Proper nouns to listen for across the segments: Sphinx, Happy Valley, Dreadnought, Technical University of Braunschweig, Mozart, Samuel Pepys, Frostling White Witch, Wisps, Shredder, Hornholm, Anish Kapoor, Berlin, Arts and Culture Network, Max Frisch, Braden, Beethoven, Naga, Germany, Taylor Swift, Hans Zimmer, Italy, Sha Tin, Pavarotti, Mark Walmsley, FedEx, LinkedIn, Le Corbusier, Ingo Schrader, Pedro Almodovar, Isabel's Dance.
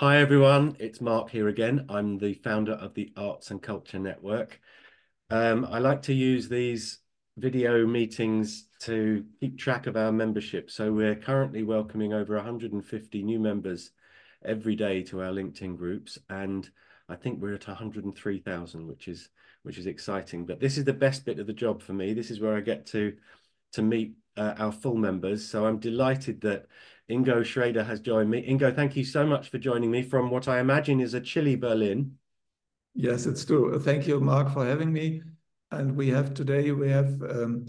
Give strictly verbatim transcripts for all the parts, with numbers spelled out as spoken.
Hi everyone, it's Mark here again. I'm the founder of the Arts and Culture Network. Um, I like to use these video meetings to keep track of our membership. So we're currently welcoming over one hundred fifty new members every day to our LinkedIn groups. And I think we're at one hundred three thousand, which is, which is exciting. But this is the best bit of the job for me. This is where I get to, to meet uh, our full members. So I'm delighted that Ingo Schrader has joined me. Ingo, thank you so much for joining me from what I imagine is a chilly Berlin. Yes, it's true. Thank you, Mark, for having me. And we have today, we have um,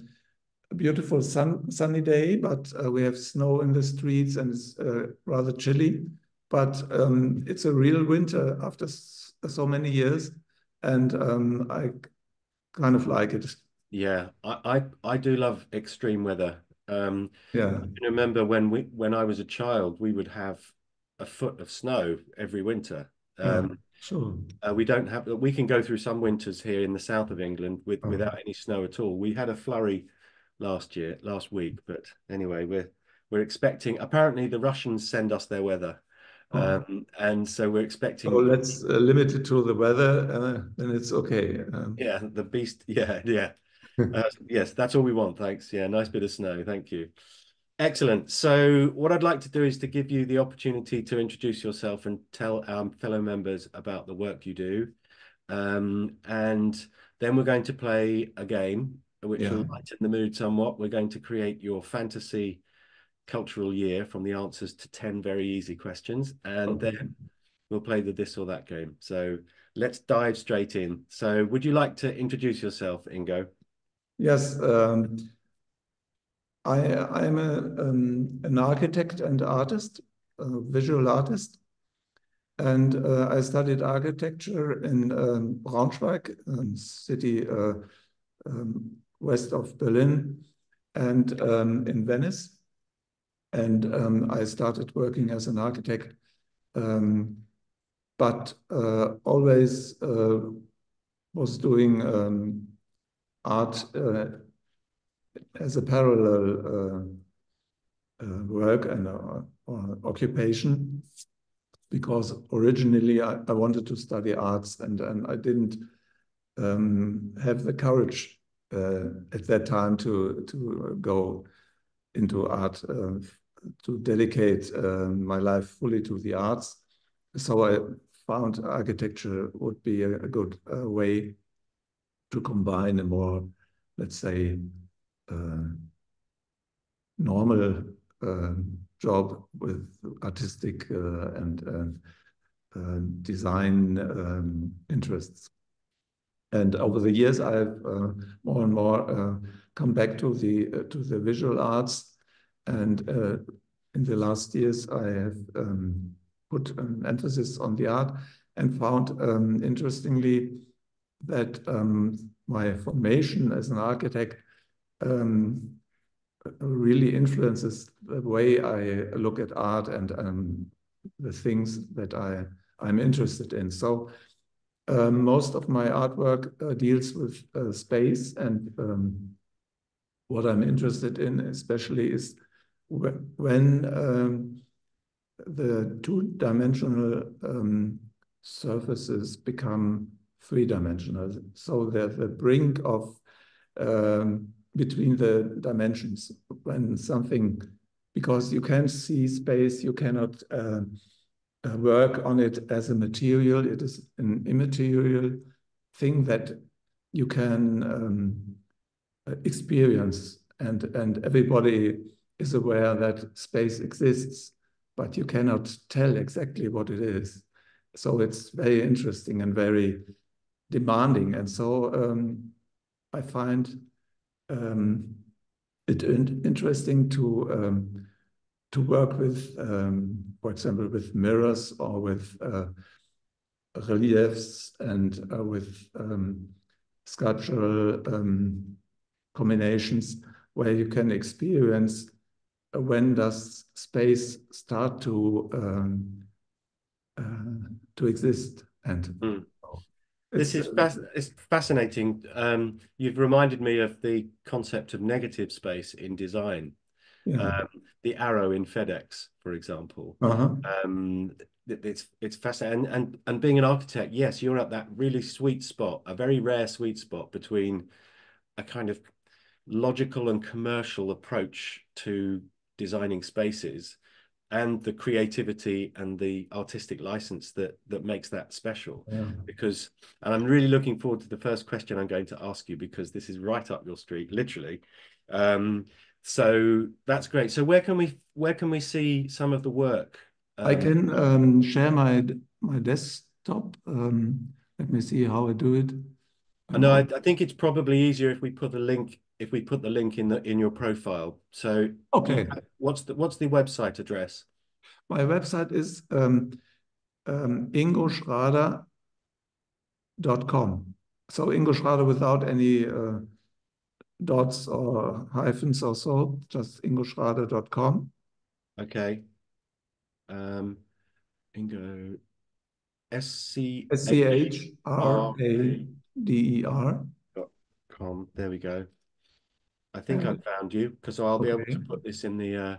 a beautiful sun, sunny day, but uh, we have snow in the streets and it's uh, rather chilly. But um, it's a real winter after so many years. And um, I kind of like it. Yeah, I, I, I do love extreme weather. Um, yeah. I can remember when we, when I was a child, we would have a foot of snow every winter. Um, yeah, sure. Uh, we don't have. We can go through some winters here in the south of England with oh. without any snow at all. We had a flurry last year, last week, but anyway, we're we're expecting. Apparently, the Russians send us their weather, oh. um, and so we're expecting. Oh, let's uh, limit it to the weather, uh, then it's okay. Um, yeah, the beast. Yeah, yeah. Uh, yes, that's all we want. Thanks. Yeah, nice bit of snow. Thank you. Excellent. So what I'd like to do is to give you the opportunity to introduce yourself and tell our fellow members about the work you do. Um, and then we're going to play a game, which yeah. will lighten the mood somewhat. We're going to create your fantasy cultural year from the answers to ten very easy questions. And okay. then we'll play the this or that game. So let's dive straight in. So would you like to introduce yourself, Ingo? Yes, um, I I'm a, um, an architect and artist, a visual artist, and uh, I studied architecture in um, Braunschweig, a city uh, um, west of Berlin, and um, in Venice. And um, I started working as an architect, um, but uh, always uh, was doing. Um, art uh, as a parallel uh, uh, work and uh, or occupation, because originally I, I wanted to study arts and, and I didn't um, have the courage uh, at that time to, to go into art, uh, to dedicate uh, my life fully to the arts. So I found architecture would be a, a good uh, way to combine a more, let's say, uh, normal uh, job with artistic uh, and uh, uh, design um, interests. And over the years, I've uh, more and more uh, come back to the uh, to the visual arts. And uh, in the last years, I have um, put an emphasis on the art and found, um, interestingly, that um, my formation as an architect um, really influences the way I look at art and um, the things that I, I'm interested in. So uh, most of my artwork uh, deals with uh, space, and um, what I'm interested in especially is when um, the two-dimensional um, surfaces become three-dimensional, so there's the brink of um, between the dimensions when something, because you can see space, you cannot uh, work on it as a material. It is an immaterial thing that you can um, experience, and and everybody is aware that space exists, but you cannot tell exactly what it is. So it's very interesting and very demanding, and so um, I find um, it in interesting to um, to work with, um, for example, with mirrors or with uh, reliefs and uh, with um, sculptural um, combinations, where you can experience when does space start to um, uh, to exist and. Mm. This is fasc it's fascinating. Um, you've reminded me of the concept of negative space in design. yeah. um, the Arrow in FedEx, for example. Uh-huh. um, it, it's it's fascinating. And, and and being an architect, yes, you're at that really sweet spot, a very rare sweet spot between a kind of logical and commercial approach to designing spaces and the creativity and the artistic license that that makes that special. Yeah. Because, and I'm really looking forward to the first question I'm going to ask you, because this is right up your street, literally. Um, so that's great. So where can we where can we see some of the work? Um, I can um, share my my desktop. Um, let me see how I do it. Um, no, I, I think it's probably easier if we put the link. If we put the link in the in your profile. So okay, what's the what's the website address? My website is um, um, ingo schrader dot com. So Ingo Schrader without any uh, dots or hyphens or so, just ingo schrader dot com. Okay. Um, Ingo S C S C H R A D E R dot com. There we go. I think um, I've found you, because I'll be okay. able to put this in the uh,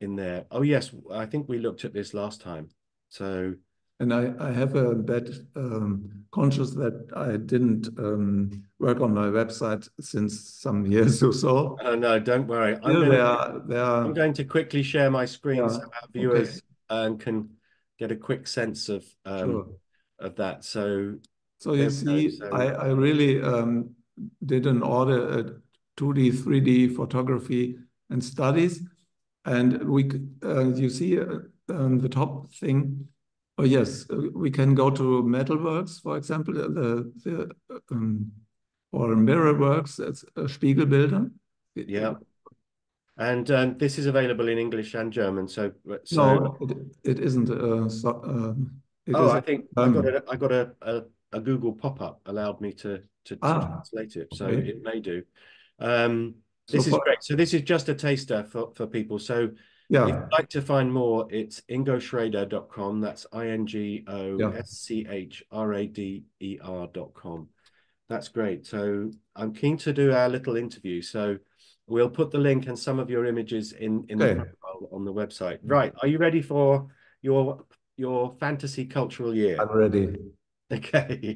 in there. Oh yes, I think we looked at this last time. So, and I, I have a bad um, conscience that I didn't um, work on my website since some years or so. Oh no, don't worry. I'm, yeah, gonna, they are, they are... I'm going to quickly share my screen, yeah, so our viewers okay. um, can get a quick sense of um, sure. of that. So, so you see, no, so... I I really um, did an order. At, two D, three D photography and studies, and we uh, you see uh, um, the top thing. Oh yes, uh, we can go to metalworks, for example, the, the um, or mirrorworks. It's a Spiegelbilder. Yeah, and um, this is available in English and German. So, so... no, it, it isn't. Uh, so, uh, it oh, isn't, I think um, I got a, I got a, a, a Google pop-up allowed me to to, to ah, translate it, so okay. it may do. Um, this so is great. So this is just a taster for, for people. So yeah. if you'd like to find more, it's ingo schrader dot com. That's I N G O S C H R A D E R dot com. That's great. So I'm keen to do our little interview. So we'll put the link and some of your images in, in okay. the profile on the website. Right. Are you ready for your, your fantasy cultural year? I'm ready. Okay.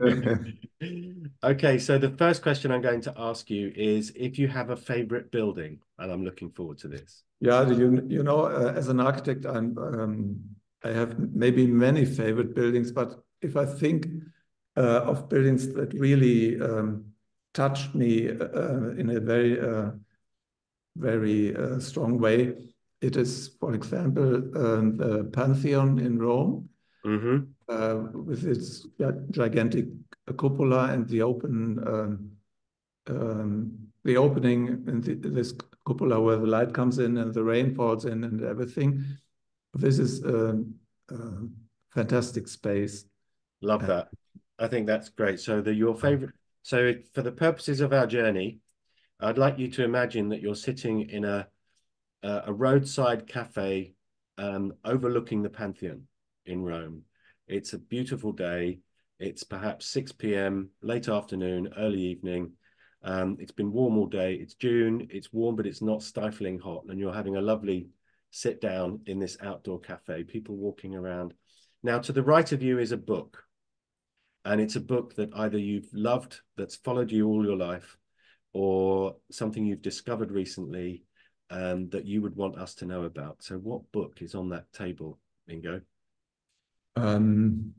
Okay, so the first question I'm going to ask you is if you have a favorite building, and I'm looking forward to this. Yeah, you, you know, uh, as an architect, I'm, um, I have maybe many favorite buildings, but if I think uh, of buildings that really um, touched me uh, in a very, uh, very uh, strong way, it is, for example, um, the Pantheon in Rome. Mm-hmm. Uh, with its gigantic cupola and the open, um, um, the opening in the, this cupola where the light comes in and the rain falls in and everything. This is a, a fantastic space. Love uh, that. I think that's great. So the, your favorite. So for the purposes of our journey, I'd like you to imagine that you're sitting in a a roadside cafe um, overlooking the Pantheon in Rome. It's a beautiful day. It's perhaps six P M, late afternoon, early evening. Um, it's been warm all day. It's June. It's warm, but it's not stifling hot. And you're having a lovely sit down in this outdoor cafe, people walking around. Now, to the right of you is a book. And it's a book that either you've loved, that's followed you all your life, or something you've discovered recently um, that you would want us to know about. So what book is on that table, Ingo? Um,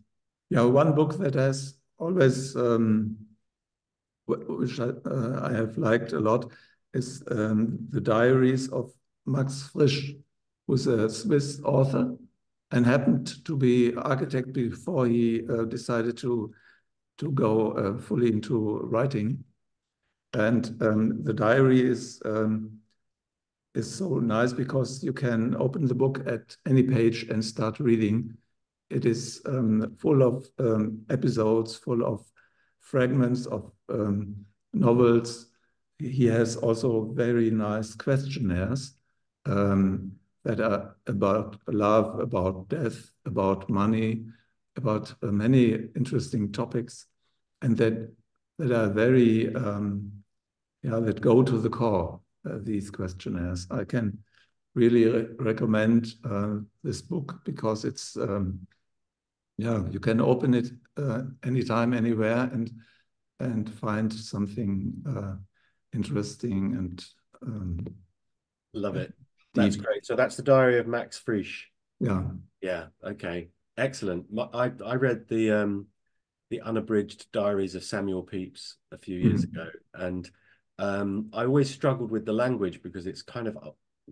yeah, one book that has always, um, which I, uh, I have liked a lot, is um, the Diaries of Max Frisch, who's a Swiss author and happened to be architect before he uh, decided to to go uh, fully into writing. And um, the diary is um, is so nice because you can open the book at any page and start reading. It is um, full of um, episodes, full of fragments of um, novels. He has also very nice questionnaires um, that are about love, about death, about money, about uh, many interesting topics, and that that are very um, yeah that go to the core. Uh, these questionnaires, I can really re recommend uh, this book, because it's, um, yeah, you can open it uh, anytime, anywhere, and and find something uh, interesting and um, love it. That's deep. Great. So that's The Diary of Max Frisch. Yeah. Yeah. Okay. Excellent. I I read the um the unabridged diaries of Samuel Pepys a few years mm-hmm. ago, and um I always struggled with the language because it's kind of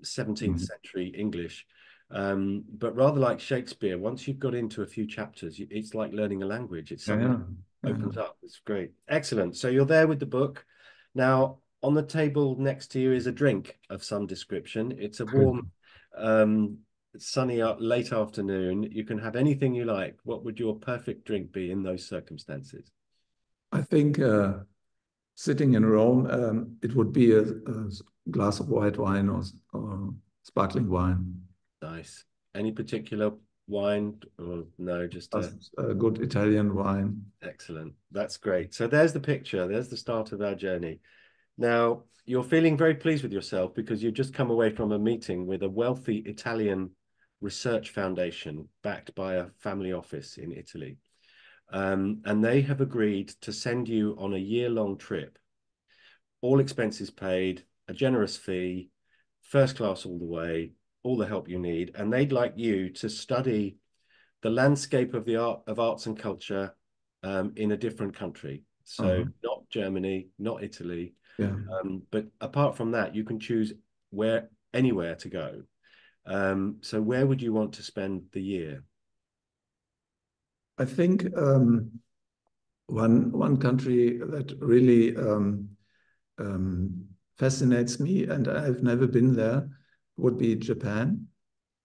seventeenth mm-hmm. century English. Um, but rather like Shakespeare, once you've got into a few chapters, it's like learning a language. It's something yeah, yeah. opens up. It's great. Excellent. So you're there with the book. Now on the table next to you is a drink of some description. It's a warm um sunny up late afternoon. You can have anything you like. What would your perfect drink be in those circumstances? I think uh, sitting in Rome, um, it would be a, a glass of white wine or, or sparkling wine. Nice. Any particular wine? Or no, just a... a good Italian wine. Excellent. That's great. So there's the picture. There's the start of our journey. Now, you're feeling very pleased with yourself because you've just come away from a meeting with a wealthy Italian research foundation backed by a family office in Italy, um, and they have agreed to send you on a year-long trip, all expenses paid, a generous fee, first class all the way, all the help you need, and they'd like you to study the landscape of the art of arts and culture um, in a different country. So mm-hmm. not Germany, not Italy, yeah. um, but apart from that, you can choose where anywhere to go. Um, so where would you want to spend the year? I think um, one one country that really um, um, fascinates me, and I've never been there, would be Japan,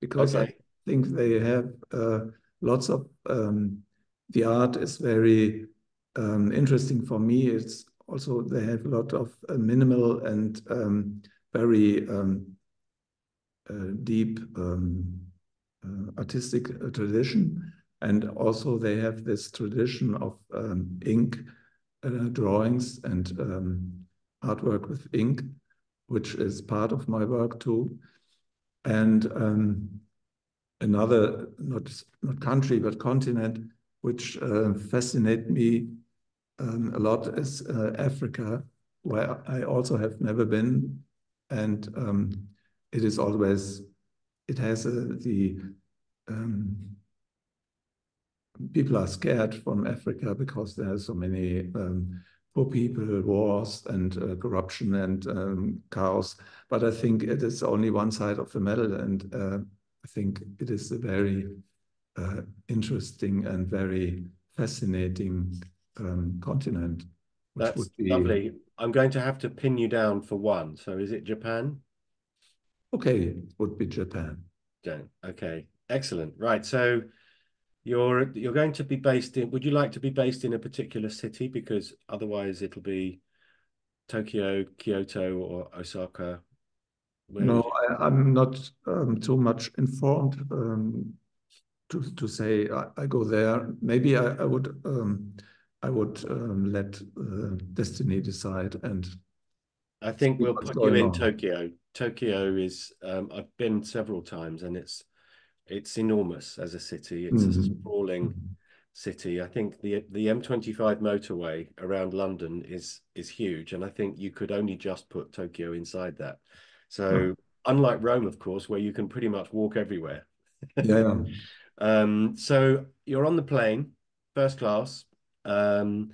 because okay. I think they have uh, lots of um, the art is very um, interesting for me. It's also they have a lot of uh, minimal and um, very um, Uh, deep um, uh, artistic uh, tradition, and also they have this tradition of um, ink uh, drawings and um, artwork with ink, which is part of my work too. And um, another not not country but continent which uh, fascinate me um, a lot is uh, Africa, where I also have never been, and um, it is always, it has a, the, um, people are scared from Africa because there are so many um, poor people, wars and uh, corruption and um, chaos. But I think it is only one side of the medal, and uh, I think it is a very uh, interesting and very fascinating um, continent. Which That's would be... lovely. I'm going to have to pin you down for one. So is it Japan? Okay, it would be Japan. Okay, excellent. Right, so you're you're going to be based in. Would you like to be based in a particular city? Because otherwise, it'll be Tokyo, Kyoto, or Osaka. Where no, I, I'm not um, too much informed um, to to say I, I go there. Maybe I would I would, um, I would um, let uh, destiny decide. And I think we'll put you in on. Tokyo. Tokyo is, um, I've been several times, and it's it's enormous as a city. It's mm-hmm. a sprawling city. I think the the M twenty-five motorway around London is is huge, and I think you could only just put Tokyo inside that. So mm. unlike Rome, of course, where you can pretty much walk everywhere. Yeah. um, so you're on the plane, first class, um,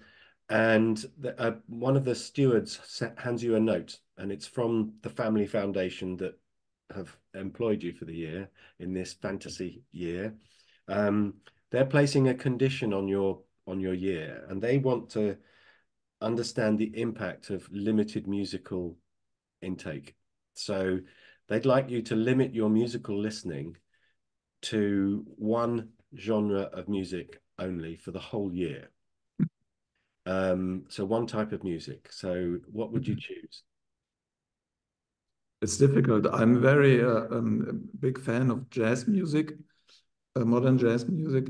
and the, uh, one of the stewards hands you a note. And it's from the family foundation that have employed you for the year in this fantasy year. Um, they're placing a condition on your on your year, and they want to understand the impact of limited musical intake. So they'd like you to limit your musical listening to one genre of music only for the whole year. Um, so one type of music. So what would you choose? It's difficult. I'm very uh, um, a big fan of jazz music, uh, modern jazz music,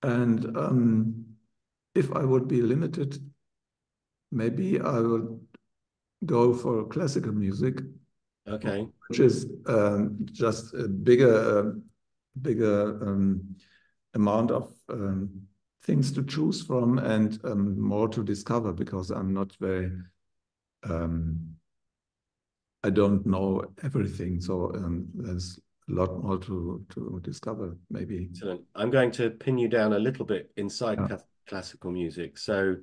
and um, if I would be limited, maybe I would go for classical music, Okay. Which is um, just a bigger, uh, bigger um, amount of um, things to choose from, and um, more to discover, because I'm not very, um, I don't know everything. So um, there's a lot more to, to discover, maybe. Excellent. I'm going to pin you down a little bit inside yeah. classical music. So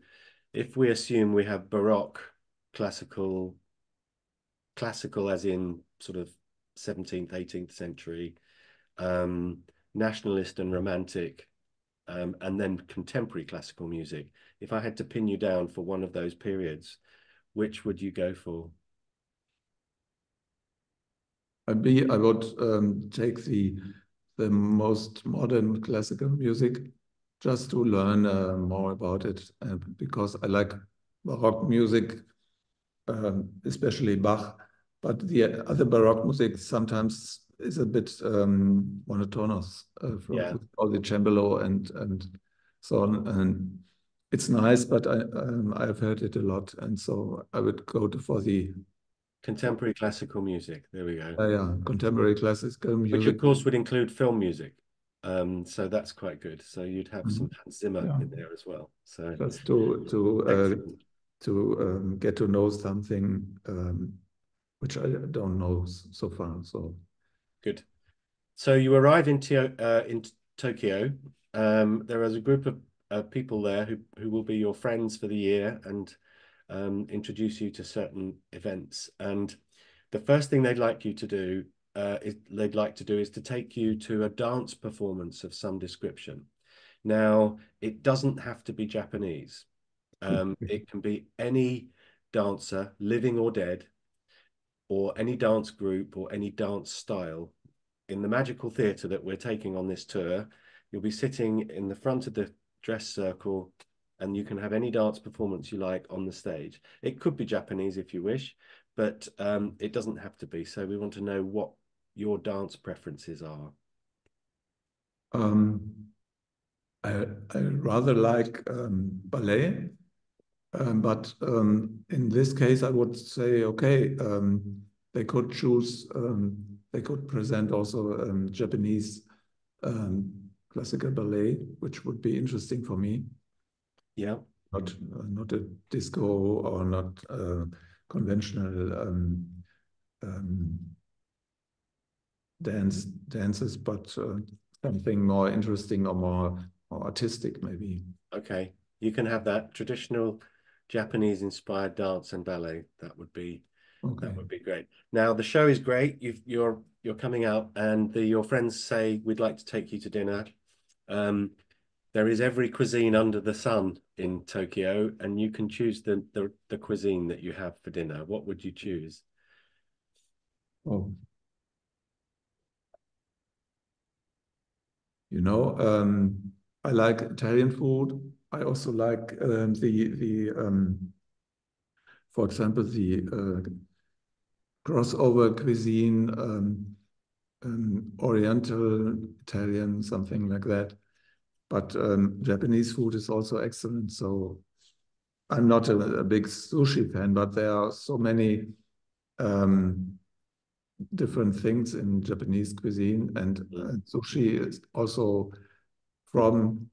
if we assume we have Baroque, classical, classical as in sort of seventeenth, eighteenth century, um, nationalist and romantic, um, and then contemporary classical music. If I had to pin you down for one of those periods, which would you go for? I'd be, I would um, take the, the most modern classical music just to learn uh, more about it, uh, because I like Baroque music, um, especially Bach, but the other Baroque music sometimes is a bit um, monotonous, uh, from yeah. all the cembalo and and so on. And it's nice, but I um, I've heard it a lot, and so I would go to, for the contemporary classical music. There we go. Uh, yeah, contemporary classical music, which of course would include film music. Um, so that's quite good. So you'd have some Hans Zimmer yeah. in there as well. So just to to uh, to um, get to know something um, which I don't know so far. So good. So you arrive in Tio uh, in Tokyo. Um, there is a group of uh, people there who who will be your friends for the year, and um, introduce you to certain events. And the first thing they'd like you to do. Uh, it, they'd like to do is to take you to a dance performance of some description. Now, it doesn't have to be Japanese. Um, it can be any dancer, living or dead, or any dance group or any dance style. In the magical theatre that we're taking on this tour, you'll be sitting in the front of the dress circle, and you can have any dance performance you like on the stage. It could be Japanese if you wish, but um, it doesn't have to be. So we want to know what your dance preferences are. Um, I, I rather like um, ballet, um, but um, in this case, I would say, okay, um, they could choose, um, they could present also um, Japanese um, classical ballet, which would be interesting for me. Yeah. Not, uh, not a disco or not uh, conventional um, um, Dance dances, but uh, something more interesting or more, more artistic, maybe. Okay, you can have that traditional Japanese-inspired dance and ballet. That would be okay. That would be great. Now the show is great. You've, you're you're coming out, and the, your friends say we'd like to take you to dinner. Um, there is every cuisine under the sun in Tokyo, and you can choose the the, the cuisine that you have for dinner. What would you choose? Oh. You know, um, I like Italian food. I also like um, the the, um, for example, the uh, crossover cuisine, um, um, Oriental, Italian, something like that. But um, Japanese food is also excellent. So I'm not a, a big sushi fan, but there are so many um, different things in Japanese cuisine, and uh, sushi is also from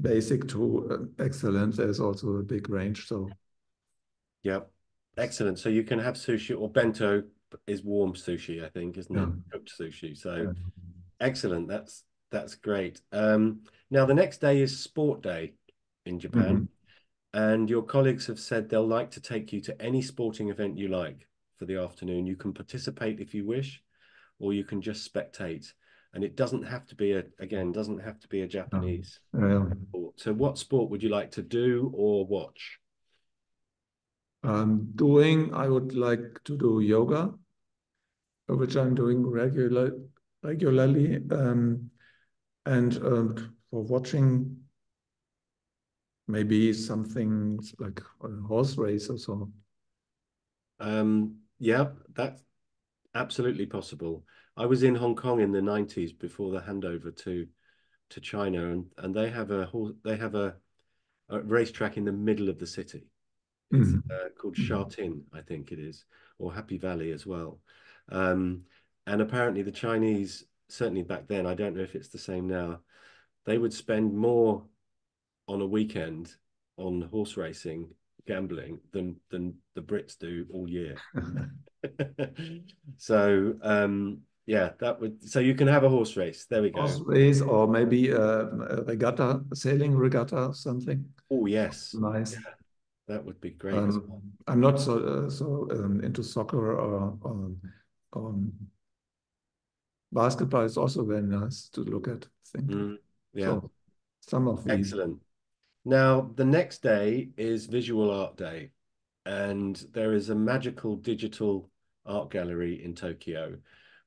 basic to uh, excellent. There's also a big range. So yeah, excellent. So you can have sushi, or bento is warm sushi, I think, isn't yeah. it? Cooked sushi. So yeah. excellent. That's that's great. Um, now the next day is sport day in Japan, mm-hmm. and your colleagues have said they'll like to take you to any sporting event you like for the afternoon. You can participate if you wish, or you can just spectate, and it doesn't have to be a, again, doesn't have to be a Japanese um, sport. So what sport would you like to do or watch? Um, doing, I would like to do yoga, which I'm doing regular, regularly, um, and um, for watching, maybe something like a horse race or so. Um, Yeah, that's absolutely possible. I was in Hong Kong in the nineties before the handover to to China, and and they have a they have a, a racetrack in the middle of the city. It's mm. uh, called Sha Tin, I think it is, or Happy Valley as well. Um, and apparently the Chinese, certainly back then, I don't know if it's the same now, they would spend more on a weekend on horse racing, gambling, than than the Brits do all year. So um, yeah, that would, so you can have a horse race. There we go. Horse race, or maybe a, a regatta, a sailing regatta, something. Oh yes, nice. Yeah. That would be great. Um, as well. I'm not so uh, so um, into soccer or, or um, basketball. Is also very nice to look at. I think. Mm, yeah. So, some of these. Excellent. Now, the next day is Visual Art Day, and there is a magical digital art gallery in Tokyo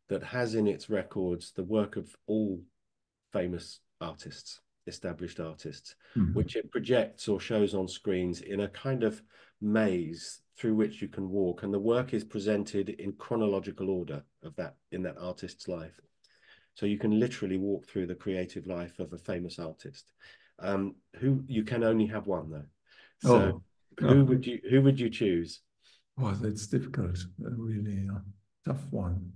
that has in its records the work of all famous artists, established artists, mm-hmm. which it projects or shows on screens in a kind of maze through which you can walk, and the work is presented in chronological order of that in that artist's life. So you can literally walk through the creative life of a famous artist. Um, who you can only have one though. So oh, who would you who would you choose? Well, that's difficult. A really uh, tough one.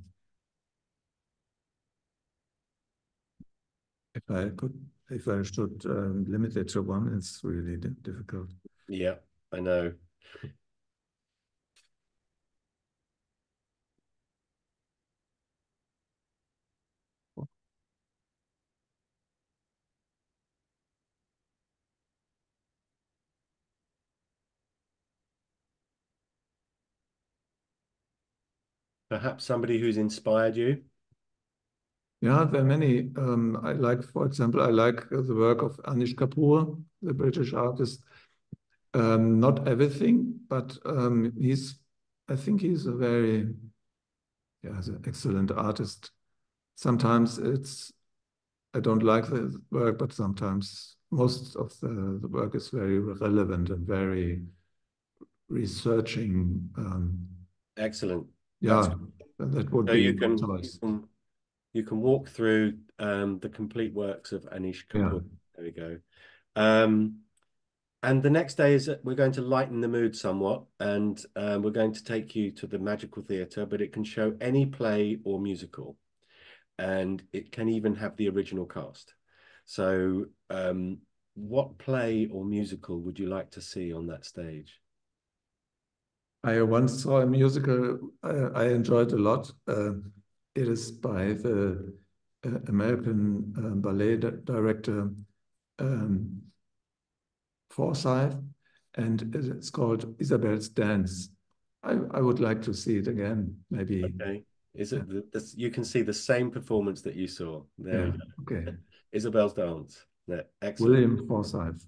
If I could, if I should um, limit it to one, it's really difficult. Yeah, I know. Perhaps somebody who's inspired you? Yeah, there are many. Um, I like, for example, I like the work of Anish Kapoor, the British artist. Um, not everything, but um, he's, I think he's a very, yeah, he's an excellent artist. Sometimes it's, I don't like the work, but sometimes most of the, the work is very relevant and very researching. Um, excellent. Yeah, that would so be you can, nice. you can you can walk through um, the complete works of Anish Kapoor. Yeah. There we go. Um, and the next day is we're going to lighten the mood somewhat, and um, we're going to take you to the Magical Theatre, but it can show any play or musical, and it can even have the original cast. So, um, what play or musical would you like to see on that stage? I once saw a musical uh, I enjoyed a lot. Uh, it is by the uh, American uh, ballet di director um, Forsythe, and it's called Isabel's Dance. I, I would like to see it again, maybe. Okay, is it the, the, you can see the same performance that you saw there? Yeah. Okay, Isabel's Dance. Yeah, excellent. William Forsythe.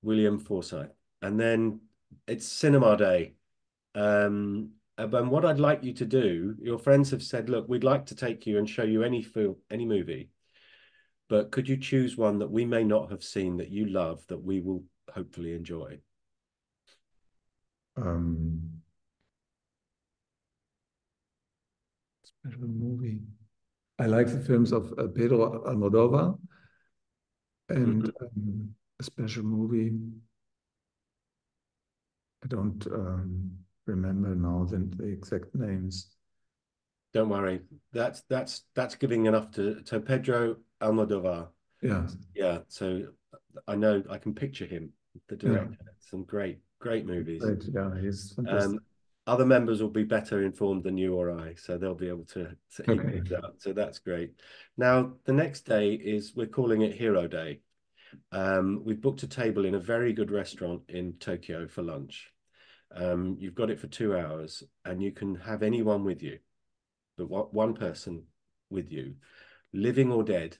William Forsythe, and then it's Cinema Day. Um, and what I'd like you to do, your friends have said, look, we'd like to take you and show you any film, any movie, but could you choose one that we may not have seen that you love that we will hopefully enjoy? Um, special movie. I like the films of uh, Pedro Almodovar, and mm-hmm. um, a special movie. I don't. Um, remember now the, the exact names. Don't worry, that's that's that's giving enough to to Pedro Almodovar. Yeah, yeah. So I know I can picture him, the director. Yeah. Some great, great movies. Great. Yeah, he's fantastic. Um, other members will be better informed than you or I, so they'll be able to. to okay. It out. So that's great. Now the next day is, we're calling it Hero Day. Um, we've booked a table in a very good restaurant in Tokyo for lunch. Um, you've got it for two hours, and you can have anyone with you, but one person with you, living or dead,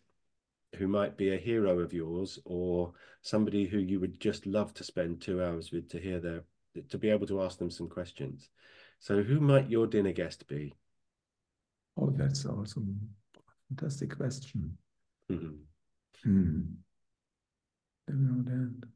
who might be a hero of yours or somebody who you would just love to spend two hours with to hear their, to be able to ask them some questions. So, who might your dinner guest be? Oh, that's awesome! Fantastic question. Mm-hmm. Hmm. Living or dead.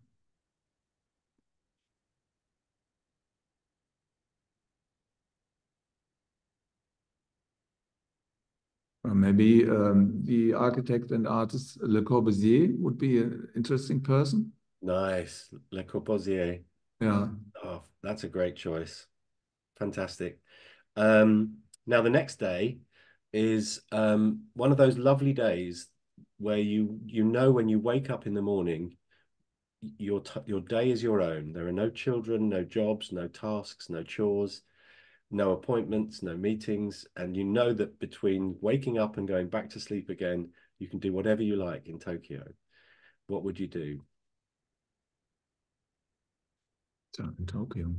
Maybe um, the architect and artist Le Corbusier would be an interesting person. Nice, Le Corbusier. Yeah. Oh, that's a great choice. Fantastic. Um, now, the next day is um, one of those lovely days where you you know when you wake up in the morning, your your day is your own. There are no children, no jobs, no tasks, no chores, no appointments, no meetings. And you know that between waking up and going back to sleep again, you can do whatever you like in Tokyo. What would you do? In Tokyo.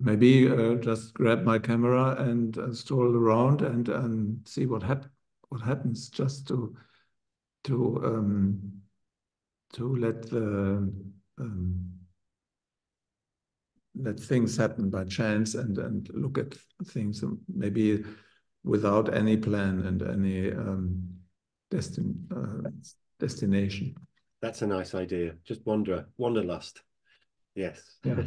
Maybe uh, just grab my camera and uh, stroll around and and see what hap what happens. Just to to um, to let the um, let things happen by chance and and look at things maybe without any plan and any um, destin uh, destination. That's a nice idea. Just wander, wanderlust. Yes. Yeah.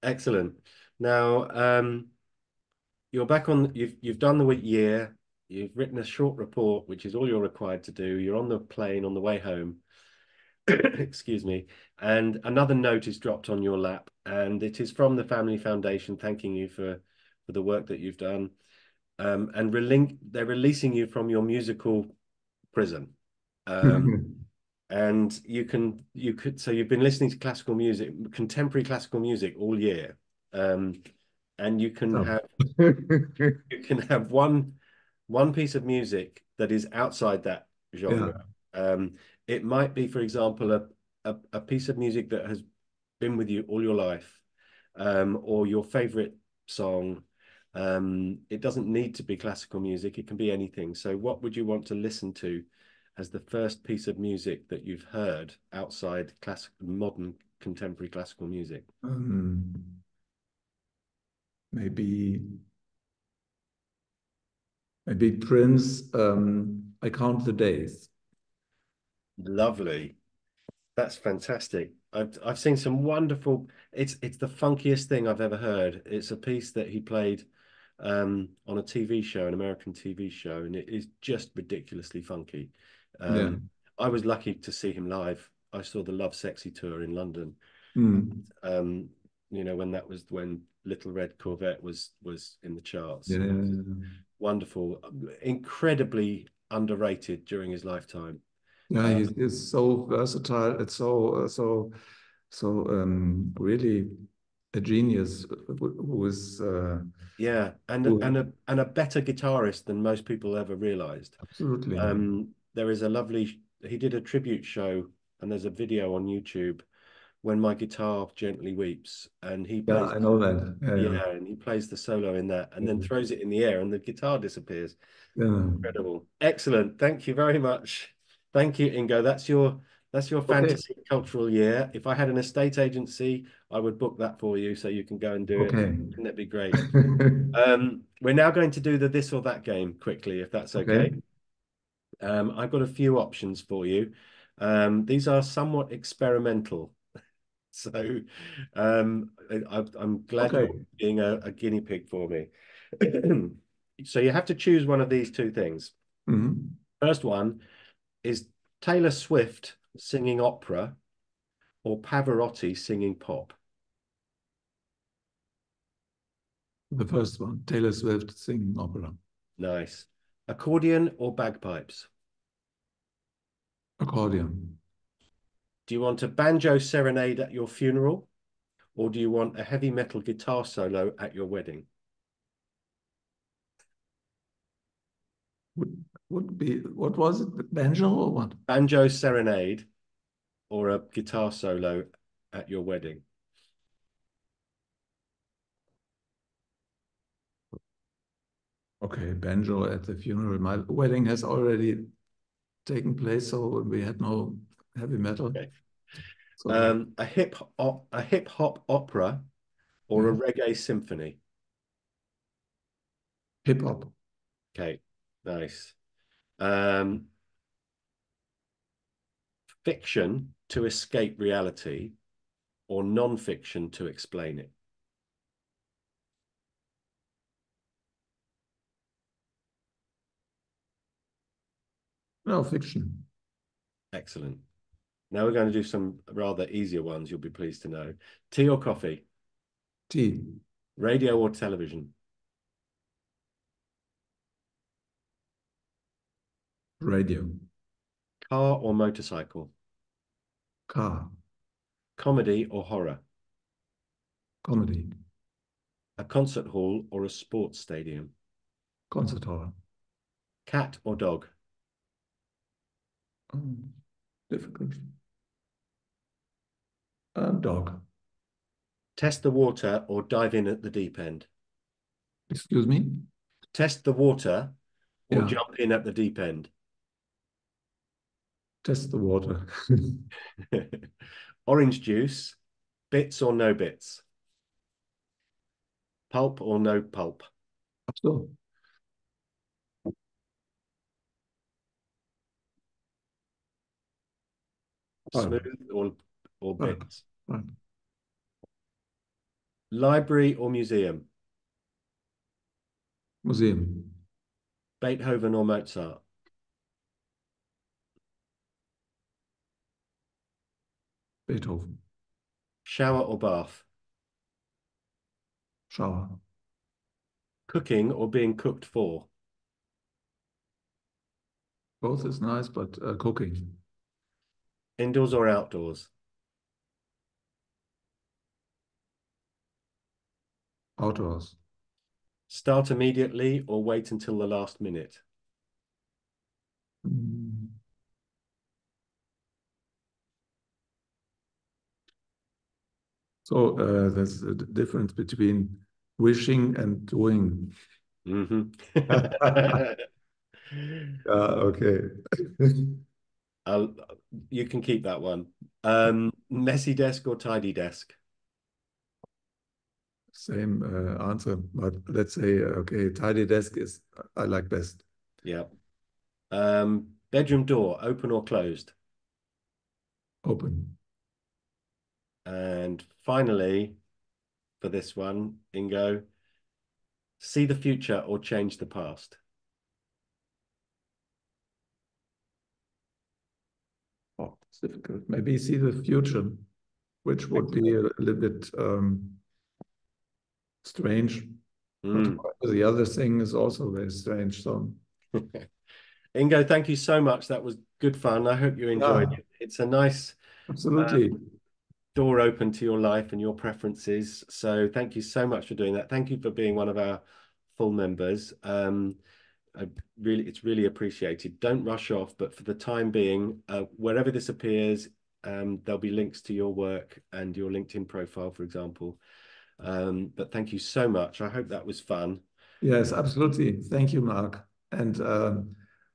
Excellent. Now, um, you're back on, you've, you've done the year, you've written a short report, which is all you're required to do. You're on the plane on the way home, excuse me, and another note is dropped on your lap, and it is from the Family Foundation thanking you for, for the work that you've done, um, and relink, they're releasing you from your musical prison. Um, And you can, you could, so you've been listening to classical music, contemporary classical music all year. Um, and you can oh. have, you can have one, one piece of music that is outside that genre. Yeah. Um, it might be, for example, a, a, a piece of music that has been with you all your life, um, or your favorite song. Um, it doesn't need to be classical music. It can be anything. So what would you want to listen to as the first piece of music that you've heard outside classic, modern contemporary classical music? Um, maybe, maybe Prince, um, I Count the Days. Lovely. That's fantastic. I've, I've seen some wonderful, it's, it's the funkiest thing I've ever heard. It's a piece that he played um, on a T V show, an American T V show, and it is just ridiculously funky. Um, yeah. I was lucky to see him live. I saw the Love Sexy tour in London. Mm. Um, you know, when that was when Little Red Corvette was was in the charts. Yeah. Wonderful, incredibly underrated during his lifetime. Yeah, um, he's, he's so versatile. It's so uh, so so um, really a genius who was uh, yeah, and who, and a and a better guitarist than most people ever realized. Absolutely. Um, there is a lovely, he did a tribute show, and there's a video on YouTube, When My Guitar Gently Weeps, and he plays, yeah, I know that. Yeah, yeah, yeah, and he plays the solo in that, and yeah, then throws it in the air, and the guitar disappears. Yeah. Incredible, excellent. Thank you very much. Thank you, Ingo. That's your that's your fantasy okay. cultural year. If I had an estate agency, I would book that for you, so you can go and do okay. it. Wouldn't that be great? um, we're now going to do the this or that game quickly, if that's okay. okay. Um, I've got a few options for you. Um, these are somewhat experimental. So um, I, I'm glad okay. you're being a, a guinea pig for me. So you have to choose one of these two things. Mm-hmm. First one is Taylor Swift singing opera or Pavarotti singing pop? The first one, Taylor Swift singing opera. Nice. Accordion or bagpipes? Accordion. Do you want a banjo serenade at your funeral, or do you want a heavy metal guitar solo at your wedding? Would, would be, what was it, banjo or what? Banjo serenade or a guitar solo at your wedding? Okay, banjo at the funeral. My wedding has already taken place, so we had no heavy metal. Okay. So, um, a hip hop, a hip hop opera, or mm-hmm. a reggae symphony. Hip hop. Okay, nice. Um, fiction to escape reality, or non-fiction to explain it. No, fiction. Excellent. Now we're going to do some rather easier ones, you'll be pleased to know. Tea or coffee? to you? Radio or television? Radio. Car or motorcycle? Car. Comedy or horror? Comedy. A concert hall or a sports stadium? Concert hall. Cat or dog? Oh, difficult. Um, dog. Test the water or dive in at the deep end? Excuse me? Test the water or yeah. jump in at the deep end? Test the water. Orange juice, bits or no bits? Pulp or no pulp? Sure. Smooth or, or bits? Right. Right. Library or museum? Museum. Beethoven or Mozart? Beethoven. Shower or bath? Shower. Cooking or being cooked for? Both is nice, but uh, cooking. Indoors or outdoors? Outdoors. Start immediately or wait until the last minute? Mm. So uh, there's a difference between wishing and doing. Mm-hmm. uh, okay. I'll, you can keep that one. Um, messy desk or tidy desk? Same uh, answer, but let's say, okay, tidy desk is, I like best. Yeah. Um, bedroom door, open or closed? Open. And finally, for this one, Ingo, see the future or change the past? Oh, it's difficult. Maybe see the future, which would be a little bit um, strange. Mm. But the other thing is also very strange. So, Ingo, thank you so much. That was good fun. I hope you enjoyed yeah. it. It's a nice absolutely um, door open to your life and your preferences. So thank you so much for doing that. Thank you for being one of our full members. Um, I really, it's really appreciated. Don't rush off, but for the time being, uh, wherever this appears, um, there'll be links to your work and your LinkedIn profile, for example. Um, but thank you so much. I hope that was fun. Yes, absolutely. Thank you, Mark. And uh,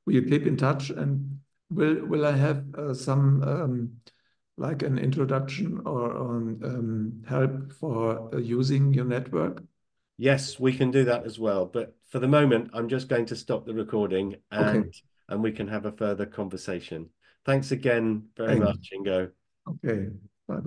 will you keep in touch? And will will I have uh, some um, like an introduction or on um, help for uh, using your network? Yes, we can do that as well. But for the moment, I'm just going to stop the recording and, okay. and we can have a further conversation. Thanks again very Thanks. much, Ingo. Okay.